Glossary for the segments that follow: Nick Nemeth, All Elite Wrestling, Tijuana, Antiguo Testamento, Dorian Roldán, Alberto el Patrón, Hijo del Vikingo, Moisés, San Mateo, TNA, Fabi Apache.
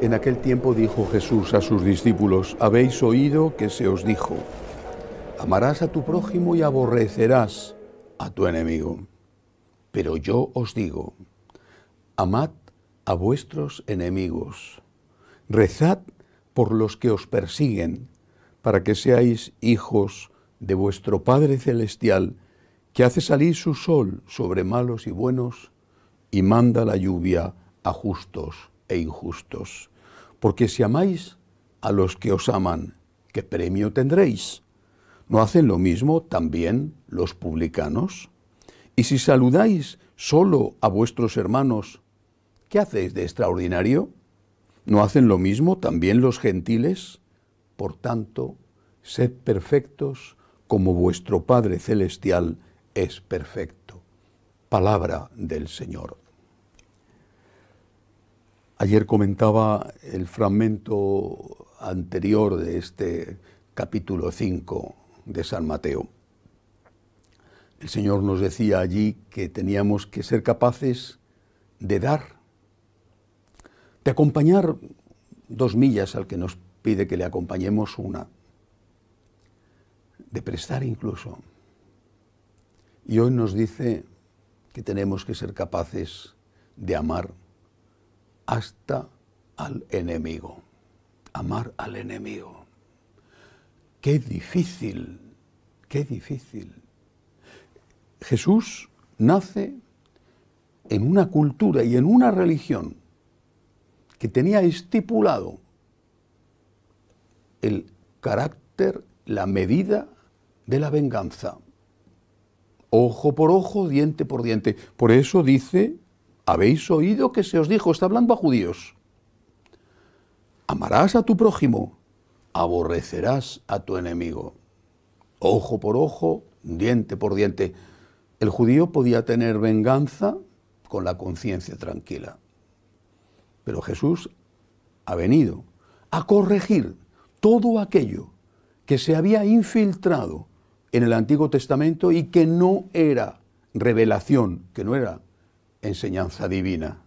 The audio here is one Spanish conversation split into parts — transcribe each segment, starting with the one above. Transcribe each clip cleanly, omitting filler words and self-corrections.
En aquel tiempo dijo Jesús a sus discípulos: habéis oído que se os dijo, amarás a tu prójimo y aborrecerás a tu enemigo. Pero yo os digo, amad a vuestros enemigos, rezad por los que os persiguen, para que seáis hijos de vuestro Padre Celestial, que hace salir su sol sobre malos y buenos, y manda la lluvia a justos e injustos. Porque si amáis a los que os aman, ¿qué premio tendréis? ¿No hacen lo mismo también los publicanos? Y si saludáis solo a vuestros hermanos, ¿qué hacéis de extraordinario? ¿No hacen lo mismo también los gentiles? Por tanto, sed perfectos como vuestro Padre Celestial es perfecto. Palabra del Señor. Ayer comentaba el fragmento anterior de este capítulo 5 de San Mateo. El Señor nos decía allí que teníamos que ser capaces de dar, de acompañar 2 millas al que nos pide que le acompañemos 1, de prestar incluso. Y hoy nos dice que tenemos que ser capaces de amar hasta al enemigo, amar al enemigo. ¡Qué difícil! ¡Qué difícil! Jesús nace en una cultura y en una religión que tenía estipulado el carácter, la medida de la venganza. Ojo por ojo, diente por diente. Por eso dice: habéis oído que se os dijo, está hablando a judíos, amarás a tu prójimo, aborrecerás a tu enemigo. Ojo por ojo, diente por diente. El judío podía tener venganza con la conciencia tranquila. Pero Jesús ha venido a corregir todo aquello que se había infiltrado en el Antiguo Testamento y que no era revelación, que no era enseñanza divina.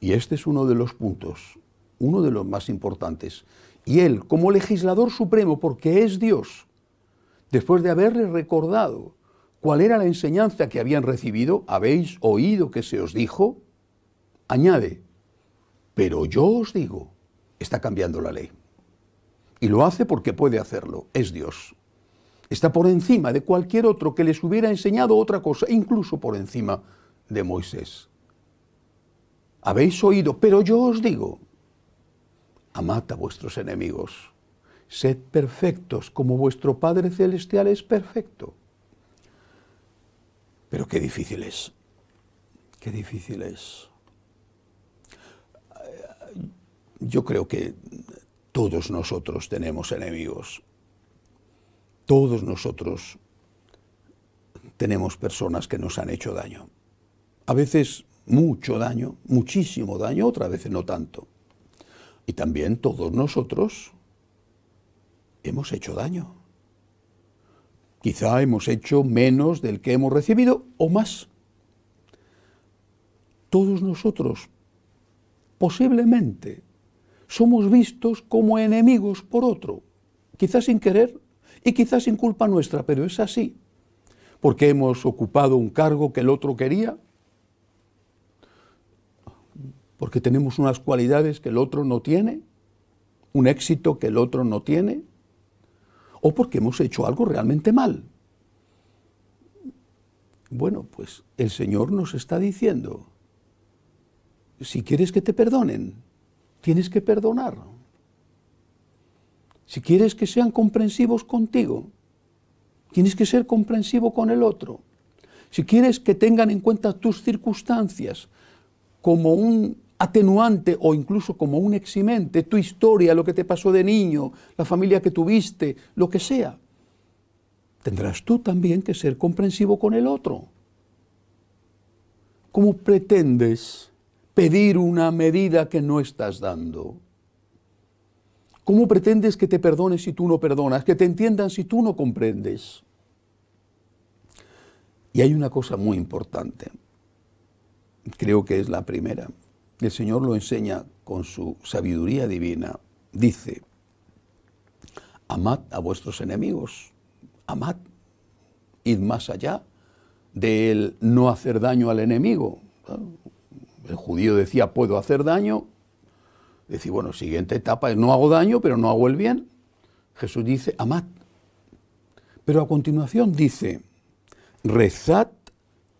Y este es uno de los puntos, uno de los más importantes. Y Él, como legislador supremo, porque es Dios, después de haberle recordado cuál era la enseñanza que habían recibido, habéis oído que se os dijo, añade: pero yo os digo. Está cambiando la ley. Y lo hace porque puede hacerlo, es Dios. Está por encima de cualquier otro que les hubiera enseñado otra cosa, incluso por encima de Moisés. Habéis oído, pero yo os digo, amad a vuestros enemigos, sed perfectos como vuestro Padre Celestial es perfecto. Pero qué difícil es, qué difícil es. Yo creo que todos nosotros tenemos enemigos, todos nosotros tenemos personas que nos han hecho daño. A veces mucho daño, muchísimo daño, otras veces no tanto. Y también todos nosotros hemos hecho daño. Quizá hemos hecho menos del que hemos recibido o más. Todos nosotros, posiblemente, somos vistos como enemigos por otro, quizás sin querer y quizás sin culpa nuestra, pero es así. Porque hemos ocupado un cargo que el otro quería, porque tenemos unas cualidades que el otro no tiene, un éxito que el otro no tiene, o porque hemos hecho algo realmente mal. Bueno, pues el Señor nos está diciendo: si quieres que te perdonen, tienes que perdonar. Si quieres que sean comprensivos contigo, tienes que ser comprensivo con el otro. Si quieres que tengan en cuenta tus circunstancias como un atenuante o incluso como un eximente, tu historia, lo que te pasó de niño, la familia que tuviste, lo que sea, tendrás tú también que ser comprensivo con el otro. ¿Cómo pretendes pedir una medida que no estás dando? ¿Cómo pretendes que te perdones si tú no perdonas, que te entiendan si tú no comprendes? Y hay una cosa muy importante, creo que es la primera. El Señor lo enseña con su sabiduría divina. Dice, amad a vuestros enemigos, amad, id más allá del no hacer daño al enemigo. El judío decía, puedo hacer daño. Decir, bueno, siguiente etapa es no hago daño, pero no hago el bien. Jesús dice, amad. Pero a continuación dice, rezad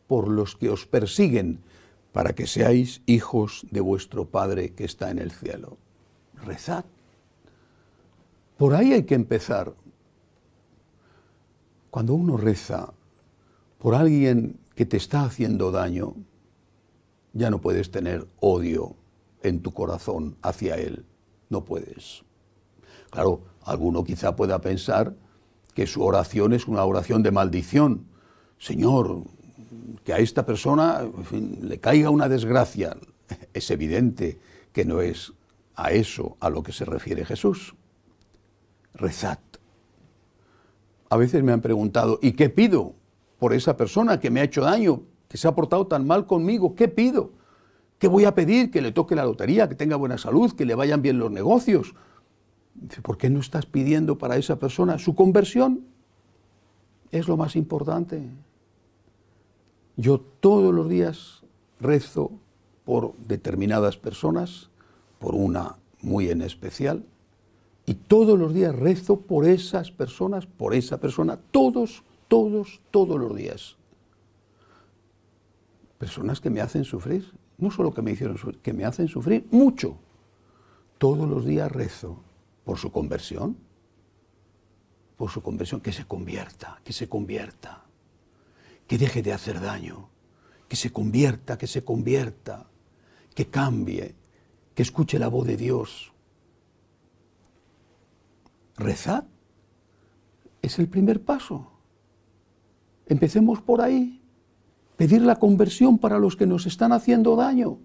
por los que os persiguen, para que seáis hijos de vuestro Padre que está en el cielo. Rezad. Por ahí hay que empezar. Cuando uno reza por alguien que te está haciendo daño, ya no puedes tener odio en tu corazón hacia él. No puedes. Claro, alguno quizá pueda pensar que su oración es una oración de maldición. Señor, que a esta persona, en fin, le caiga una desgracia. Es evidente que no es a eso a lo que se refiere Jesús. Rezad. A veces me han preguntado, ¿y qué pido por esa persona que me ha hecho daño, que se ha portado tan mal conmigo? ¿Qué pido? ¿Qué voy a pedir? Que le toque la lotería, que tenga buena salud, que le vayan bien los negocios. ¿Por qué no estás pidiendo para esa persona su conversión? Es lo más importante. Yo todos los días rezo por determinadas personas, por una muy en especial, y todos los días rezo por esas personas, por esa persona, todos los días. Personas que me hacen sufrir, no solo que me hicieron sufrir, que me hacen sufrir mucho. Todos los días rezo por su conversión, que se convierta, que deje de hacer daño, que se convierta, que cambie, que escuche la voz de Dios. Rezad es el primer paso. Empecemos por ahí. Pedir la conversión para los que nos están haciendo daño,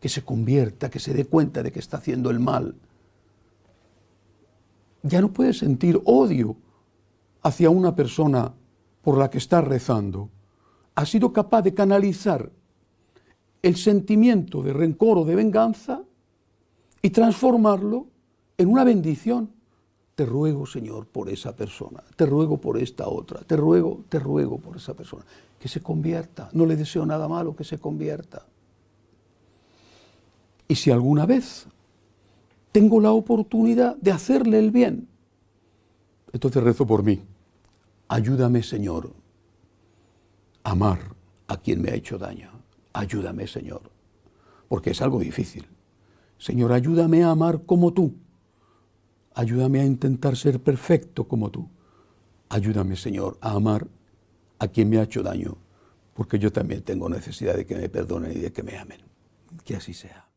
que se convierta, que se dé cuenta de que está haciendo el mal. Ya no puedes sentir odio hacia una persona por la que estás rezando. Ha sido capaz de canalizar el sentimiento de rencor o de venganza y transformarlo en una bendición. Te ruego, Señor, por esa persona, te ruego por esta otra, te ruego por esa persona. Que se convierta, no le deseo nada malo, que se convierta. Y si alguna vez tengo la oportunidad de hacerle el bien, entonces rezo por mí. Ayúdame, Señor, amar a quien me ha hecho daño. Ayúdame, Señor, porque es algo difícil. Señor, ayúdame a amar como tú. Ayúdame a intentar ser perfecto como tú. Ayúdame, Señor, a amar a quien me ha hecho daño, porque yo también tengo necesidad de que me perdonen y de que me amen. Que así sea.